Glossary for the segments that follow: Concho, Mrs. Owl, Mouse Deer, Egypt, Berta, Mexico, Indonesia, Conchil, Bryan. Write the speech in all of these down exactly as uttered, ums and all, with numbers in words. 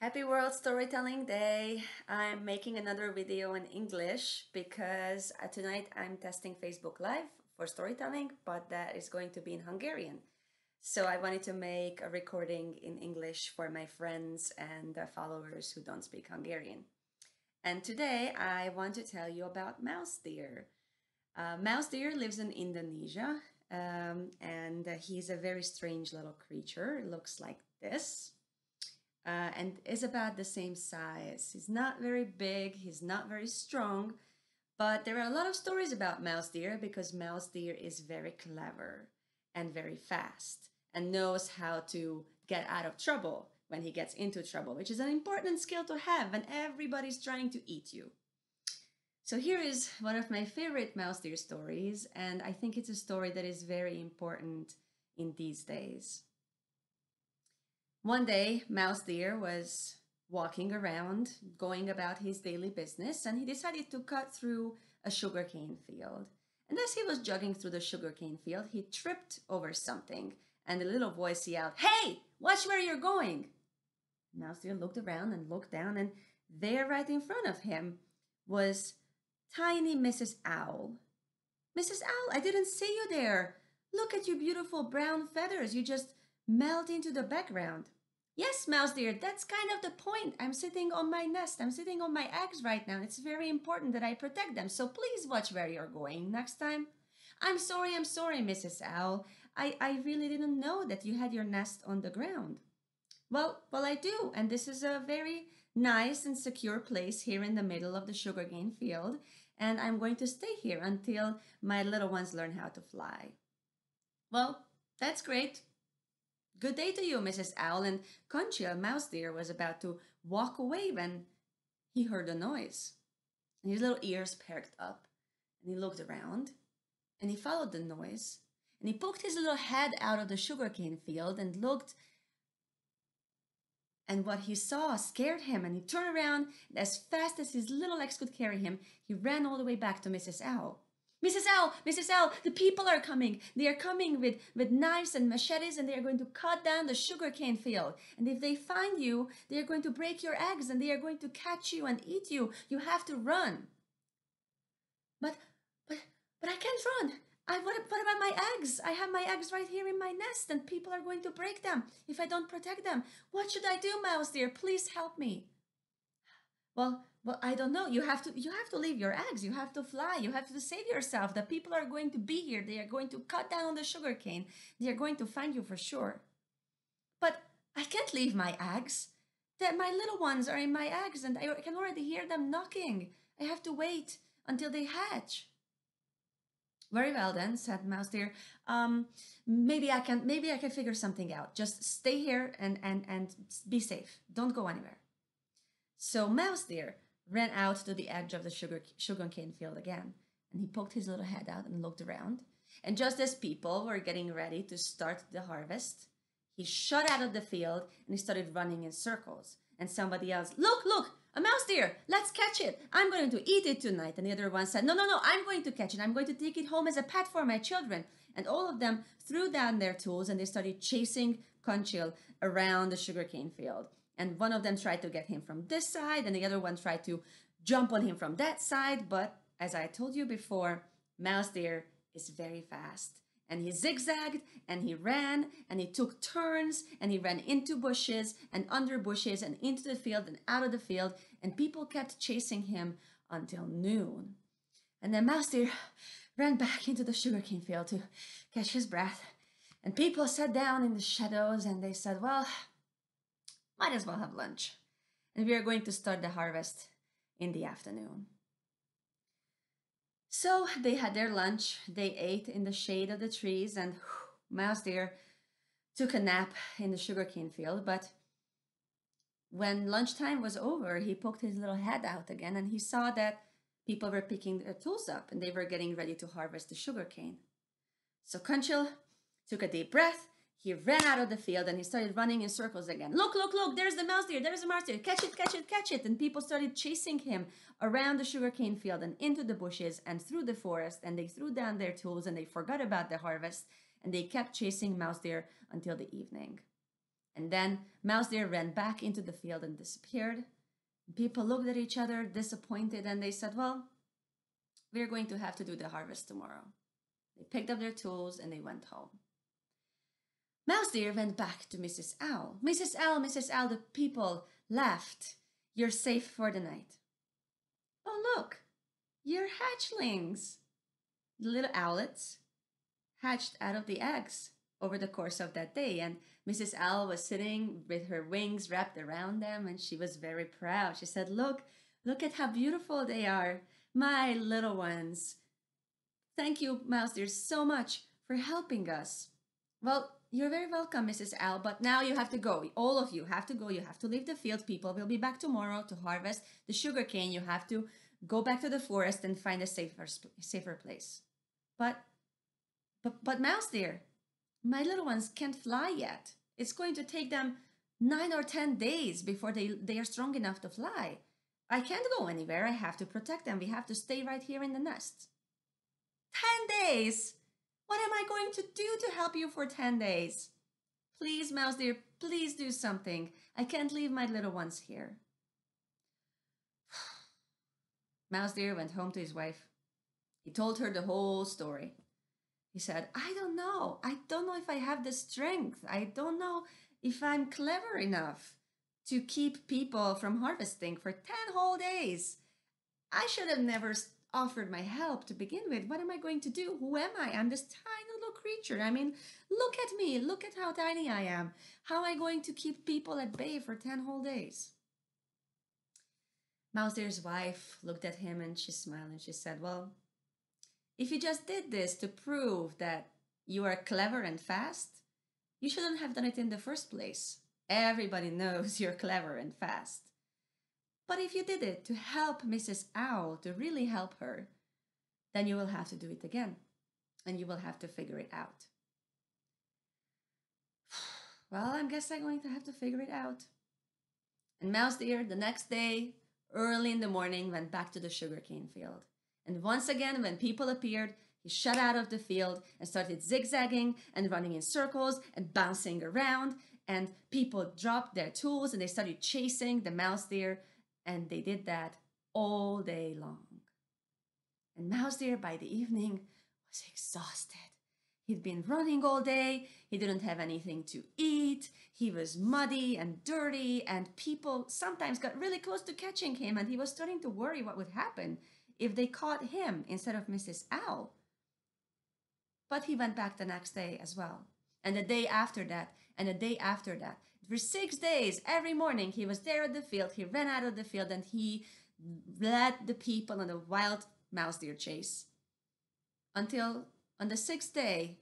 Happy World Storytelling Day! I'm making another video in English because tonight I'm testing Facebook Live for storytelling, but that is going to be in Hungarian. So I wanted to make a recording in English for my friends and followers who don't speak Hungarian. And today I want to tell you about Mouse Deer. Uh, Mouse Deer lives in Indonesia um, and he's a very strange little creature. It looks like this. Uh, and is about the same size. He's not very big, he's not very strong, but there are a lot of stories about Mouse Deer because Mouse Deer is very clever and very fast and knows how to get out of trouble when he gets into trouble, which is an important skill to have when everybody's trying to eat you. So here is one of my favorite Mouse Deer stories, and I think it's a story that is very important in these days. One day, Mouse Deer was walking around, going about his daily business, and he decided to cut through a sugarcane field. And as he was jogging through the sugarcane field, he tripped over something, and a little voice yelled, "Hey, watch where you're going!" Mouse Deer looked around and looked down, and there right in front of him was tiny Missus Owl. "Missus Owl, I didn't see you there. Look at your beautiful brown feathers. You just melt into the background." "Yes, Mouse Deer, that's kind of the point. I'm sitting on my nest. I'm sitting on my eggs right now. It's very important that I protect them. So please watch where you're going next time." "I'm sorry, I'm sorry, Missus Owl. I, I really didn't know that you had your nest on the ground." "Well, well, I do. And this is a very nice and secure place here in the middle of the sugarcane field. And I'm going to stay here until my little ones learn how to fly." "Well, that's great. Good day to you, Missus Owl." And Conchil, Mouse Deer, was about to walk away when he heard a noise. And his little ears perked up, and he looked around, and he followed the noise, and he poked his little head out of the sugarcane field and looked. And what he saw scared him, and he turned around, and as fast as his little legs could carry him, he ran all the way back to Missus Owl. "Missus Owl, Missus Owl, the people are coming. They are coming with, with knives and machetes, and they are going to cut down the sugarcane field. And if they find you, they are going to break your eggs, and they are going to catch you and eat you. You have to run." But, but, but I can't run. I, what, what about my eggs? I have my eggs right here in my nest, and people are going to break them if I don't protect them. What should I do, Mouse Deer? Please help me." Well, well, I don't know. You have to, you have to leave your eggs. You have to fly. You have to save yourself. The people are going to be here. They are going to cut down the sugarcane. They are going to find you for sure. "But I can't leave my eggs. That my little ones are in my eggs, and I can already hear them knocking. I have to wait until they hatch." "Very well then," said Mouse Deer. Um, maybe I can, maybe I can figure something out. Just stay here and and and be safe. Don't go anywhere." So Mouse Deer ran out to the edge of the sugar sugarcane field again, and he poked his little head out and looked around. And just as people were getting ready to start the harvest, he shot out of the field and he started running in circles. And somebody else, "Look, look, a mouse deer, let's catch it. I'm going to eat it tonight." And the other one said, "No, no, no, I'm going to catch it. I'm going to take it home as a pet for my children." And all of them threw down their tools and they started chasing Conchil around the sugarcane field. And one of them tried to get him from this side, and the other one tried to jump on him from that side. But as I told you before, Mouse Deer is very fast. And he zigzagged, and he ran, and he took turns, and he ran into bushes and under bushes and into the field and out of the field. And people kept chasing him until noon. And then Mouse Deer ran back into the sugarcane field to catch his breath. And people sat down in the shadows, and they said, "Well, might as well have lunch. And we are going to start the harvest in the afternoon." So they had their lunch. They ate in the shade of the trees, and whew, Mouse Deer took a nap in the sugarcane field. But when lunchtime was over, he poked his little head out again, and he saw that people were picking their tools up and they were getting ready to harvest the sugarcane. So Conchil took a deep breath. He ran out of the field and he started running in circles again. "Look, look, look, there's the mouse deer, there's the mouse deer, catch it, catch it, catch it." And people started chasing him around the sugarcane field and into the bushes and through the forest, and they threw down their tools and they forgot about the harvest, and they kept chasing Mouse Deer until the evening. And then Mouse Deer ran back into the field and disappeared. People looked at each other, disappointed, and they said, well, we're going to have to do the harvest tomorrow. They picked up their tools and they went home. Mouse Deer went back to Missus Owl. Missus Owl, Missus Owl, the people laughed. You're safe for the night. Oh, look, you're hatchlings. The little owlets hatched out of the eggs over the course of that day, and Missus Owl was sitting with her wings wrapped around them, and she was very proud. She said, look, look at how beautiful they are, my little ones. Thank you, Mouse Deer, so much for helping us. Well, you're very welcome, Missus Owl, but now you have to go. All of you have to go. You have to leave the field. People will be back tomorrow to harvest the sugarcane. You have to go back to the forest and find a safer, safer place. But, but, but Mouse Deer, my little ones can't fly yet. It's going to take them nine or ten days before they, they are strong enough to fly. I can't go anywhere. I have to protect them. We have to stay right here in the nest. Ten days? What am I going to do to help you for ten days? Please, Mouse Deer, please do something. I can't leave my little ones here. Mouse Deer went home to his wife. He told her the whole story. He said, I don't know. I don't know if I have the strength. I don't know if I'm clever enough to keep people from harvesting for ten whole days. I should have never offered my help to begin with. What am I going to do? Who am I? I'm this tiny little creature. I mean, look at me. Look at how tiny I am. How am I going to keep people at bay for ten whole days? Mouse Deer's wife looked at him and she smiled and she said, well, if you just did this to prove that you are clever and fast, you shouldn't have done it in the first place. Everybody knows you're clever and fast. But if you did it to help Missus Owl, to really help her, then you will have to do it again, and you will have to figure it out. Well, I guess I'm going to have to figure it out. And Mouse Deer, the next day, early in the morning, went back to the sugarcane field. And once again, when people appeared, he shut out of the field and started zigzagging and running in circles and bouncing around. And people dropped their tools and they started chasing the Mouse Deer. And they did that all day long. And Mouse Deer, by the evening, was exhausted. He'd been running all day. He didn't have anything to eat. He was muddy and dirty. And people sometimes got really close to catching him. And he was starting to worry what would happen if they caught him instead of Missus Owl. But he went back the next day as well. And the day after that, and the day after that. For six days, every morning, he was there at the field. He ran out of the field and he led the people on a wild Mouse Deer chase. Until on the sixth day,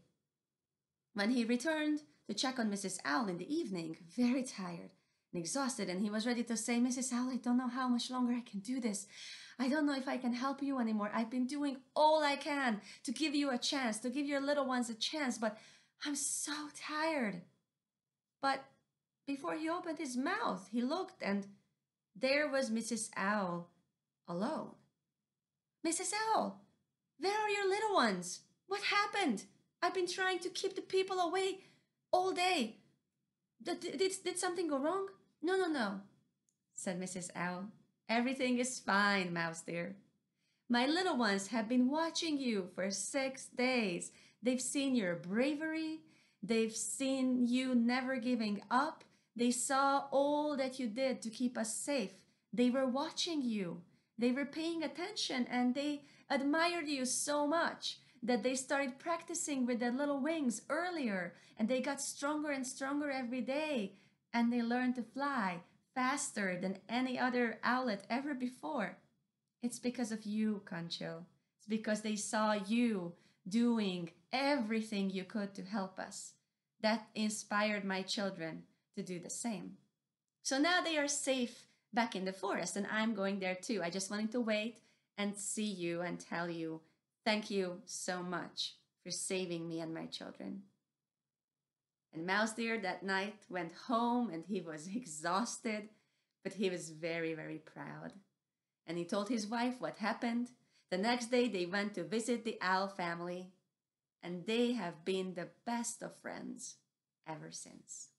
when he returned to check on Missus Owl in the evening, very tired and exhausted, and he was ready to say, Missus Owl, I don't know how much longer I can do this. I don't know if I can help you anymore. I've been doing all I can to give you a chance, to give your little ones a chance, but I'm so tired. But before he opened his mouth, he looked, and there was Missus Owl alone. Missus Owl, where are your little ones? What happened? I've been trying to keep the people away all day. Did, did, did something go wrong? No, no, no, said Missus Owl. Everything is fine, Mouse Deer. My little ones have been watching you for six days. They've seen your bravery. They've seen you never giving up. They saw all that you did to keep us safe. They were watching you. They were paying attention, and they admired you so much that they started practicing with their little wings earlier, and they got stronger and stronger every day, and they learned to fly faster than any other owlet ever before. It's because of you, Concho. It's because they saw you doing everything you could to help us. That inspired my children to do the same. So now they are safe back in the forest, and I'm going there too. I just wanted to wait and see you and tell you, thank you so much for saving me and my children. And Mouse Deer that night went home, and he was exhausted, but he was very, very proud. And he told his wife what happened. The next day they went to visit the Owl family, and they have been the best of friends ever since.